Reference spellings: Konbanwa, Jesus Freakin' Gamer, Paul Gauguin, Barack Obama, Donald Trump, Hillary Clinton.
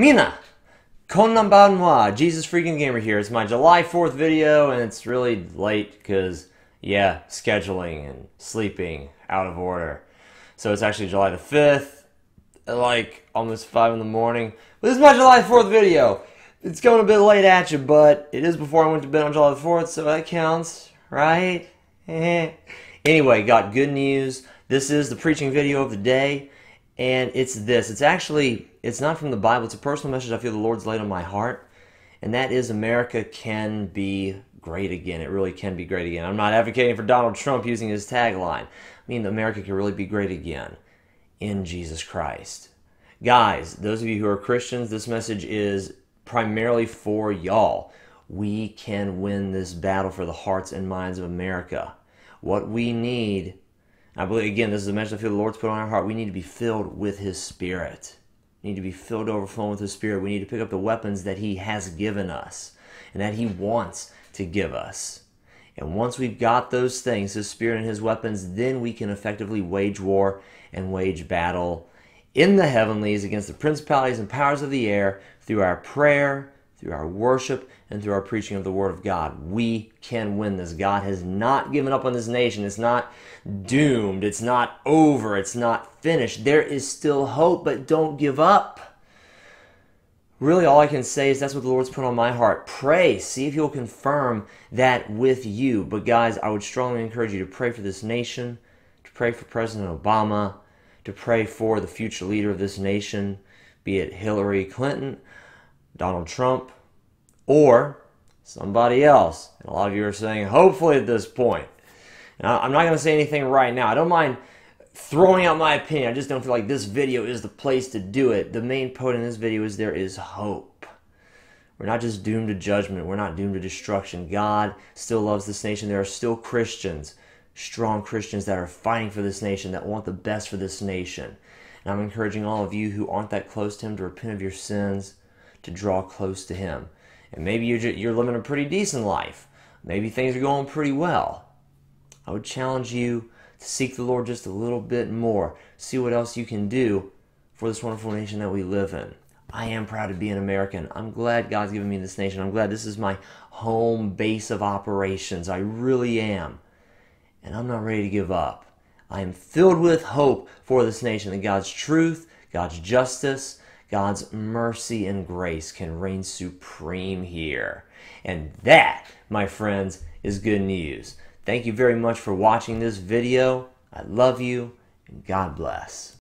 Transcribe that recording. Mina! Konbanwa moi, Jesus Freakin' Gamer here. It's my July 4th video and it's really late because, yeah, scheduling and sleeping out of order. So it's actually July the 5th, at like almost 5 in the morning. But this is my July 4th video. It's going a bit late at you, but it is before I went to bed on July the 4th, so that counts, right? Anyway, got good news. This is the preaching video of the day. And it's this. It's not from the Bible. It's a personal message I feel the Lord's laid on my heart. And that is America can be great again. It really can be great again. I'm not advocating for Donald Trump using his tagline. I mean, America can really be great again in Jesus Christ. Guys, those of you who are Christians, this message is primarily for y'all. We can win this battle for the hearts and minds of America. What we need, I believe, again, this is a message I feel the Lord's put on our heart. We need to be filled with His Spirit. We need to be filled to overflowing with His Spirit. We need to pick up the weapons that He has given us and that He wants to give us. And once we've got those things, His Spirit and His weapons, then we can effectively wage war and wage battle in the heavenlies against the principalities and powers of the air through our prayer, through our worship, and through our preaching of the Word of God. We can win this. God has not given up on this nation. It's not doomed. It's not over. It's not finished. There is still hope, but don't give up. Really, all I can say is that's what the Lord's put on my heart. Pray. See if He'll confirm that with you. But guys, I would strongly encourage you to pray for this nation, to pray for President Obama, to pray for the future leader of this nation, be it Hillary Clinton, Donald Trump, or somebody else. And a lot of you are saying, hopefully at this point. Now, I'm not going to say anything right now. I don't mind throwing out my opinion. I just don't feel like this video is the place to do it. The main point in this video is there is hope. We're not just doomed to judgment. We're not doomed to destruction. God still loves this nation. There are still Christians, strong Christians that are fighting for this nation, that want the best for this nation. And I'm encouraging all of you who aren't that close to Him to repent of your sins, to draw close to Him. And maybe you're living a pretty decent life. Maybe things are going pretty well. I would challenge you to seek the Lord just a little bit more. See what else you can do for this wonderful nation that we live in. I am proud to be an American. I'm glad God's given me this nation. I'm glad this is my home base of operations. I really am. And I'm not ready to give up. I am filled with hope for this nation that God's truth, God's justice, God's mercy and grace can reign supreme here. And that, my friends, is good news. Thank you very much for watching this video. I love you, and God bless.